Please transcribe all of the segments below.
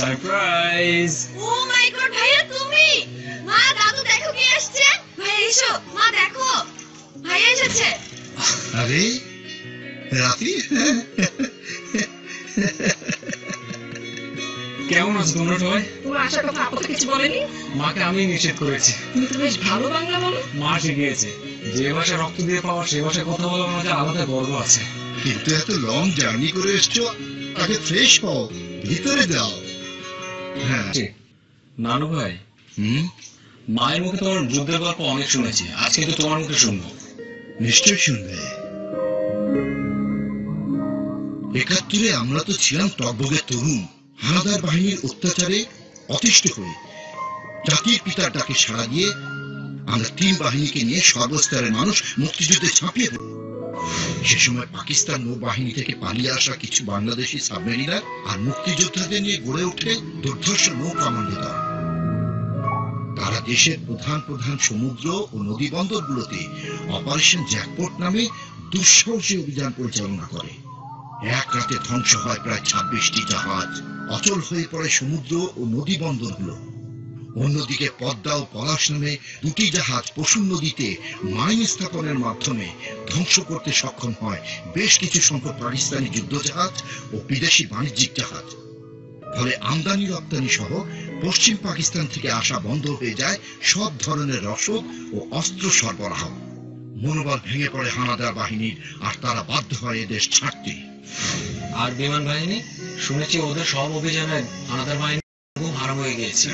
Surprise! Oh my God, bhaiya tumi! Ma, dadu dekho ke asche? Bhaiya esho, ma dekho. Bhaiya esheche. Are, Rati? কেমন আছো তোমরা সবাই? তোমার আশা কথা আপু কিছু বলেনি? মাকে আমি নিষেধ করেছি। তুমি তো বেশ ভালো বাংলা বলো। মা শিখিয়েছে, যে ভাষা রক্ত দিয়ে পাওয়া সে ভাষায় কথা বলার মধ্যে আলাদা গর্ব আছে। কিন্তু এত লং জার্নি করে এসছো, আগে ফ্রেশ হও, ভিতরে যাও। হ্যাঁ নানু ভাই, মায়ের মুখে তোমার যুদ্ধের গল্প অনেক শুনেছি, আজকে তো তোমার মুখে শুনবো। নিশ্চয়ই শুনবে। ৭১-এ আমরা তো ছিলাম টগবগে তরুণ, হানাদার বাহিনীর অত্যাচারে অতিষ্ঠ হয়ে জাতির পিতার ডাকে সাড়া দিয়ে আমরা তিন বাহিনীকে নিয়ে সর্বস্তরের মানুষ মুক্তিযুদ্ধে ঝাঁপিয়ে পড়ি। সে সময় পাকিস্তান নৌবাহিনী থেকে পালিয়ে আসা কিছু বাংলাদেশি সাবমেরিনার আর মুক্তিযোদ্ধাদের নিয়ে গড়ে ওঠে দুর্ধর্ষ নৌ কমান্ডো দল। তারা দেশের প্রধান প্রধান সমুদ্র ও নদী বন্দরগুলোতে অপারেশন জ্যাকপট নামে দুঃসাহসী অভিযান পরিচালনা করে। এক রাতে ধ্বংস হয় প্রায় ২৬টি জাহাজ, অচল হয়ে পড়ে সমুদ্র ও নদী বন্দরগুলো। অন্যদিকে পদ্মা ও পলাশ নামে দুটি জাহাজ পশুর নদীতে মাইন স্থাপনের মাধ্যমে ধ্বংস করতে সক্ষম হয় বেশ কিছু সংখ্যক পাকিস্তানি যুদ্ধজাহাজ ও বিদেশি বাণিজ্যিক জাহাজ। ফলে আমদানি রপ্তানি সহ পশ্চিম পাকিস্তান থেকে আসা বন্ধ হয়ে যায় সব ধরনের রসদ ও অস্ত্র সরবরাহ। মনোবল ভেঙে পড়ে হানাদার বাহিনীর, আর তারা বাধ্য হয় এদেশ ছাড়তে। আর বিমান বাহিনী, শুনেছি ওদের সব অভিযানে হানাদার বাহিনী হারাম হয়ে গিয়েছে।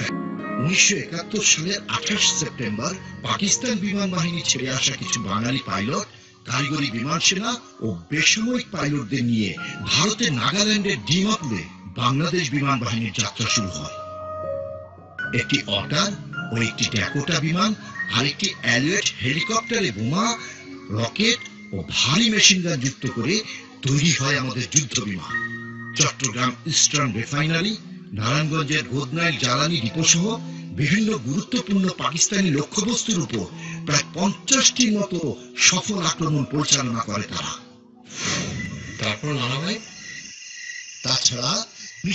১৯৭১ সালের ২৮ সেপ্টেম্বর পাকিস্তান বিমান বাহিনী ছেড়ে আসা কিছু বাঙালি পাইলট, কারিগরি বিমান সেনা ও বেসামরিক পাইলটদের নিয়ে ভারতের নাগাল্যান্ডের ডিমাপুরে বাংলাদেশ বিমান বাহিনীর যাত্রা শুরু হয়। একটি অটার ও একটি ড্যাকোটা বিমান, আরেকটি অ্যালিয়েট হেলিকপ্টারে বোমা, রকেট ও ভারী মেশিনগান যুক্ত করে তৈরি হয় আমাদের যুদ্ধ বিমান। চট্টগ্রাম ইস্টার্ন রিফাইনারি, নারায়ণগঞ্জের গোদনাইল জ্বালানি ডিপো সহ বিভিন্ন গুরুত্বপূর্ণ পাকিস্তানি লক্ষ্যবস্তুর উপর প্রায় ৫০টির মতো সফল আক্রমণ পরিচালনা করে তারা। তারপর নানাভাই, তাছাড়া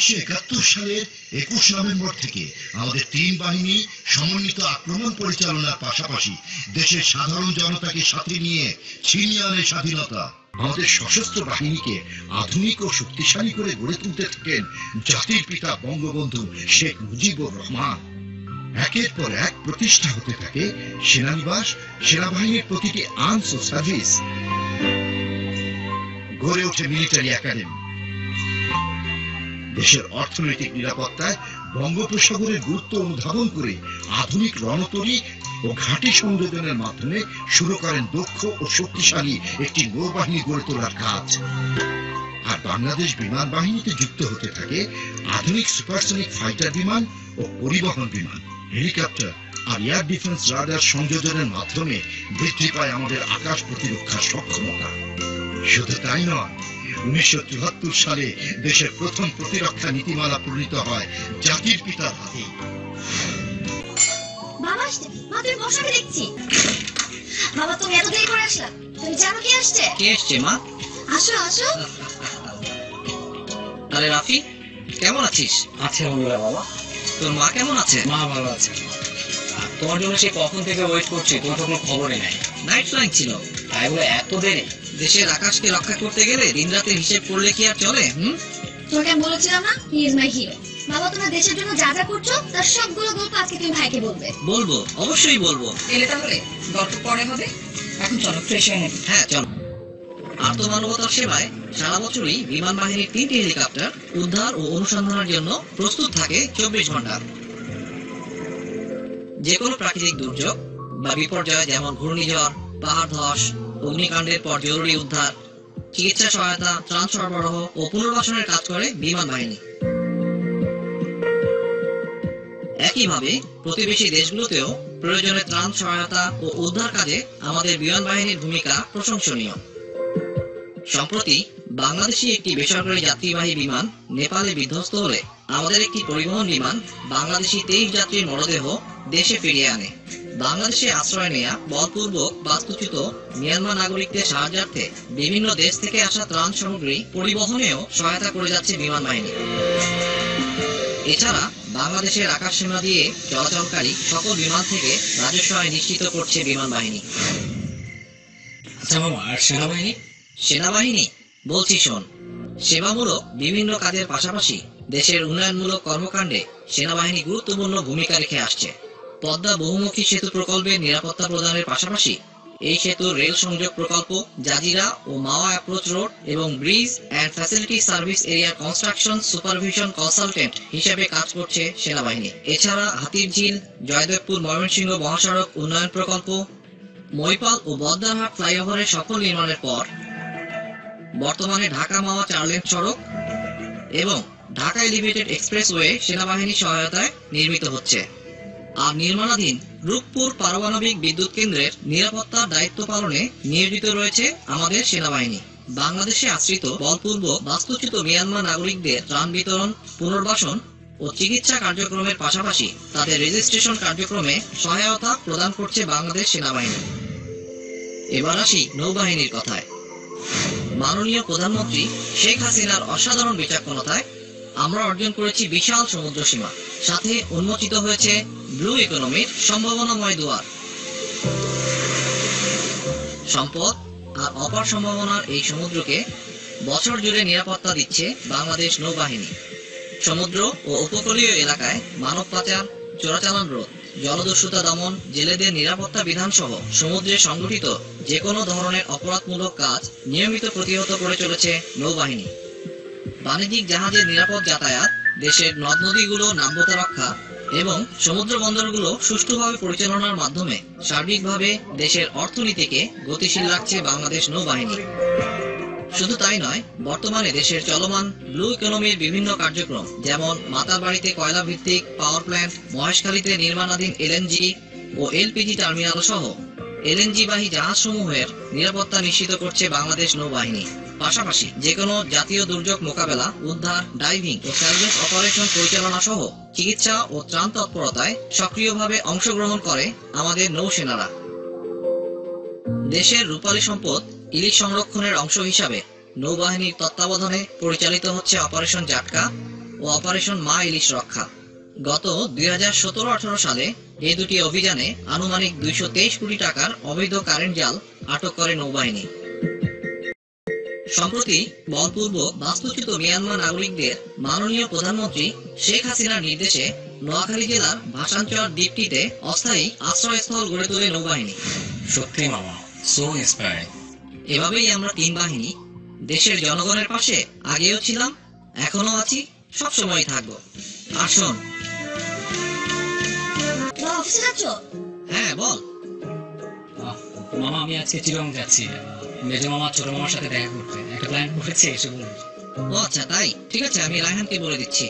১৯৭১ সালের ২১ নভেম্বর থেকে আমাদের তিন বাহিনী সমন্বিত আক্রমণ পরিচালনার পাশাপাশি দেশের সাধারণ জনতাকে সাথে নিয়ে ছিনিয়ে আনে স্বাধীনতা। আমাদের সশস্ত্র বাহিনীকে আধুনিক ও শক্তিশালী করে গড়ে তুলতে থাকেন জাতির পিতা বঙ্গবন্ধু শেখ মুজিবুর রহমান। একের পর এক প্রতিষ্ঠা হতে থাকে সেনানিবাস, সেনাবাহিনীর প্রতিটি আর্মস ও সার্ভিস, গড়ে ওঠে মিলিটারি একাডেমি। দেশের অর্থনৈতিক নিরাপত্তায় বঙ্গোপসাগরের গুরুত্ব অনুধাবন করে আধুনিক রণতরী ও ঘাঁটি সংযোজনের মাধ্যমে শুরু করেন দক্ষ ও শক্তিশালী একটি নৌবাহিনী গড়ে তোলার কাজ। আর বাংলাদেশ বিমান বাহিনীতে যুক্ত হতে থাকে আধুনিক সুপারসনিক ফাইটার বিমান ও পরিবহন বিমান, হেলিকপ্টার আর এয়ার ডিফেন্স রাডার সংযোজনের মাধ্যমে বৃদ্ধি পায় আমাদের আকাশ প্রতিরক্ষার সক্ষমতা। শুধু তাই নয়, ১৯৭৪ সালে দেশের প্রথম প্রতিরক্ষা নীতিমালা প্রণীত হয় জাতির পিতার হাতে। বাবা আসছে, মা তুমি বসাকে দেখছি। বাবা তুমি এত দেরি করে আসলা, তুমি জানো কে আসছে? কে আসছে মা? আসো আসো। আরে রাফি, কেমন আছিস? আছে আলহামদুলিল্লাহ। বাবা তোর মা কেমন আছে? মা ভালো আছে। তোমার জন্য সে কখন থেকে ওয়েট করছে, তোর তো কোনো খবরই নাই। নাইট ফ্লাইট ছিল, তাই বলে এত দেরি। দেশের আকাশকে রক্ষা করতে গেলে দিন রাতের হিসেব করলে কি আর চলে? তোকে আমি বলেছিলাম না, হি ইজ মাই হিরো। বাবা তোমরা দেশের জন্য যা যা করছো তার সবগুলো গল্প আজকে তুমি ভাইকে বলবে। বলবো, অবশ্যই বলবো। এলে তাহলে গল্প পরে হবে, এখন চলো ফ্রেশ হয়ে নেব। হ্যাঁ চলো। আত্মমানবতার সেবায় সারা বছরই বিমান বাহিনীর ৩টি হেলিকপ্টার উদ্ধার ও অনুসন্ধানের জন্য প্রস্তুত থাকে ২৪ ঘন্টা। যে কোনো প্রাকৃতিক দুর্যোগ বা বিপর্যয়, যেমন ঘূর্ণিঝড়, পাহাড় ধস, অগ্নিকাণ্ডের পর জরুরি উদ্ধার, চিকিৎসা সহায়তা, ত্রাণ সরবরাহ ও পুনর্বাসনের কাজ করে বিমান বাহিনী। একইভাবে প্রতিবেশী দেশগুলোতেও প্রয়োজনে ত্রাণ সহায়তা ও উদ্ধার কাজে আমাদের বিমান বাহিনীর ভূমিকা প্রশংসনীয়। সম্প্রতি বাংলাদেশি একটি বেসরকারি যাত্রীবাহী বিমান নেপালে বিধ্বস্ত হলে আমাদের একটি পরিবহন বিমান বাংলাদেশি 23 যাত্রীর মরদেহ দেশে ফিরিয়ে আনে। বাংলাদেশে আশ্রয় নেয়া বলপূর্বক বাস্তুচ্যুত মিয়ানমার নাগরিকদের সাহায্যার্থে বিভিন্ন দেশ থেকে আসা ত্রাণ সামগ্রী পরিবহনেও সহায়তা করে যাচ্ছে বিমান বাহিনী। এছাড়া বাংলাদেশের আকাশসীমা দিয়ে চলাচলকারী সকল বিমান থেকে রাজস্ব আয় নিশ্চিত করছে বিমান বাহিনী। আচ্ছা মামা, আর সেনাবাহিনী? সেনাবাহিনী বলছি শোন, সেবামূলক বিভিন্ন কাজের পাশাপাশি দেশের উন্নয়নমূলক কর্মকাণ্ডে সেনাবাহিনী গুরুত্বপূর্ণ ভূমিকা রেখে আসছে। পদ্মা বহুমুখী সেতু প্রকল্পে নিরাপত্তা প্রদানের পাশাপাশি এই সেতুর রেল সংযোগ প্রকল্প, জাজিরা ও মাওয়া অ্যাপ্রোচ রোড এবং bridge and facility service area construction supervision consultant হিসেবে কাজ করছে সেনাবাহিনী। এছাড়া হাতিরঝিল, জয়দেবপুর, ময়মনসিংহ মহাসড়ক উন্নয়ন প্রকল্প, মৈপাল ও বদ্মারহাট ফ্লাইওভারের সফল নির্মাণের পর বর্তমানে ঢাকা মাওয়া 4 লেন সড়ক এবং ঢাকা এলিভেটেড এক্সপ্রেসওয়ে সেনাবাহিনীর সহায়তায় নির্মিত হচ্ছে। আর নির্মাণাধীন রূপপুর পারমাণবিক বিদ্যুৎ কেন্দ্রের নিরাপত্তার দায়িত্ব পালনে নিয়োজিত রয়েছে আমাদের সেনাবাহিনী। বাংলাদেশে আশ্রিত বলপূর্ব বাস্তুচ্যুত মিয়ানমার নাগরিকদের ত্রাণ বিতরণ, পুনর্বাসন ও চিকিৎসা কার্যক্রমের পাশাপাশি তাদের রেজিস্ট্রেশন কার্যক্রমে সহায়তা প্রদান করছে বাংলাদেশ সেনাবাহিনী। এবার আসি নৌবাহিনীর কথায়। মাননীয় প্রধানমন্ত্রী শেখ হাসিনার অসাধারণ বিচক্ষণতায় আমরা অর্জন করেছি বিশাল সমুদ্র সীমা, সাথে উন্মোচিত হয়েছে ব্লু ইকোনমির সম্ভাবনাময় দুয়ার। সম্পদ আর অপার সম্ভাবনার এই সমুদ্রকে বছর জুড়ে নিরাপত্তা দিচ্ছে বাংলাদেশ নৌবাহিনী। সমুদ্র ও উপকূলীয় এলাকায় মানব পাচার, চোরাচালান রোধ, জলদস্যুতা দমন, জেলেদের নিরাপত্তা বিধান সহ সমুদ্রে সংগঠিত যে কোনো ধরনের অপরাধমূলক কাজ নিয়মিত প্রতিহত করে চলেছে নৌবাহিনী। বাণিজ্যিক জাহাজের নিরাপদ যাতায়াত, দেশের নদ নদীগুলো নাব্যতা রক্ষা এবং সমুদ্র বন্দরগুলো সুষ্ঠুভাবে পরিচালনার মাধ্যমে সার্বিকভাবে দেশের অর্থনীতিকে গতিশীল রাখছে বাংলাদেশ নৌবাহিনী। শুধু তাই নয়, বর্তমানে দেশের চলমান ব্লু ইকোনমির বিভিন্ন কার্যক্রম, যেমন মাতারবাড়িতে কয়লা ভিত্তিক পাওয়ার প্ল্যান্ট, মহেশখালীতে নির্মাণাধীন এলএনজি ও এলপিজি টার্মিনাল সহ এলএনজিবাহী জাহাজসমূহের নিরাপত্তা নিশ্চিত করছে বাংলাদেশ নৌবাহিনী। পাশাপাশি যে কোনো জাতীয় দুর্যোগ মোকাবেলা, উদ্ধার, ডাইভিং ও সার্ভেস অপারেশন পরিচালনা সহ চিকিৎসা ও ত্রাণ তৎপরতায় সক্রিয়ভাবে অংশগ্রহণ করে আমাদের নৌসেনারা। দেশের রূপালী সম্পদ ইলিশ সংরক্ষণের অংশ হিসাবে নৌবাহিনীর তত্ত্বাবধানে পরিচালিত হচ্ছে অপারেশন জাটকা ও অপারেশন মা ইলিশ রক্ষা। গত 2017-18 সালে এই দুটি অভিযানে আনুমানিক 223 কোটি টাকার অবৈধ কারেন্ট জাল আটক করে নৌবাহিনী। সম্প্রতি বলপূর্বক বাস্তুচ্যুত মিয়ানমার নাগরিকদের মাননীয় প্রধানমন্ত্রী শেখ হাসিনার নির্দেশে নোয়াখালী জেলার ভাসানচর দ্বীপটিতে অস্থায়ী আশ্রয়স্থল গড়ে তোলে নৌবাহিনী। সত্যি মামা, সো ইন্সপায়ারিং। এভাবেই আমরা তিন বাহিনী দেশের জনগণের পাশে আগেও ছিলাম, এখনো আছি, সব সময় থাকবো। আসুন। হ্যাঁ বল মামা, আমি আজকে চিরং যাচ্ছি মেজো মামা ছোট মামার সাথে দেখা করতে, একটা প্ল্যান করেছে এসে বলুন। ও আচ্ছা তাই, ঠিক আছে, আমি রায়হানকে বলে দিচ্ছি।